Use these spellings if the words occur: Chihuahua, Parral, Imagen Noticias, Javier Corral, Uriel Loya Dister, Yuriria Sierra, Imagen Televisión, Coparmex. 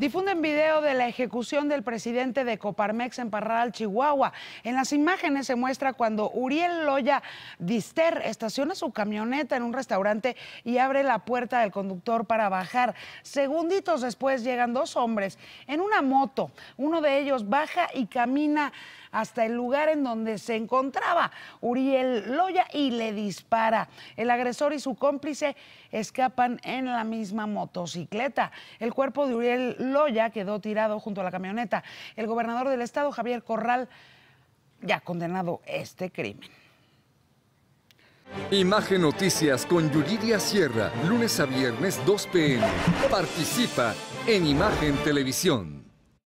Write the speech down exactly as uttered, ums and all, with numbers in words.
difunden video de la ejecución del presidente de Coparmex en Parral, Chihuahua. En las imágenes se muestra cuando Uriel Loya Dister estaciona su camioneta en un restaurante y abre la puerta del conductor para bajar. Segunditos después llegan dos hombres en una moto. Uno de ellos baja y camina hasta el lugar en donde se encontraba Uriel Loya y le dispara. El agresor y su cómplice escapan en la misma motocicleta. El cuerpo de Uriel Loya quedó tirado junto a la camioneta. El gobernador del estado, Javier Corral, ya ha condenado este crimen. Imagen Noticias con Yuriria Sierra, lunes a viernes dos p m Participa en Imagen Televisión.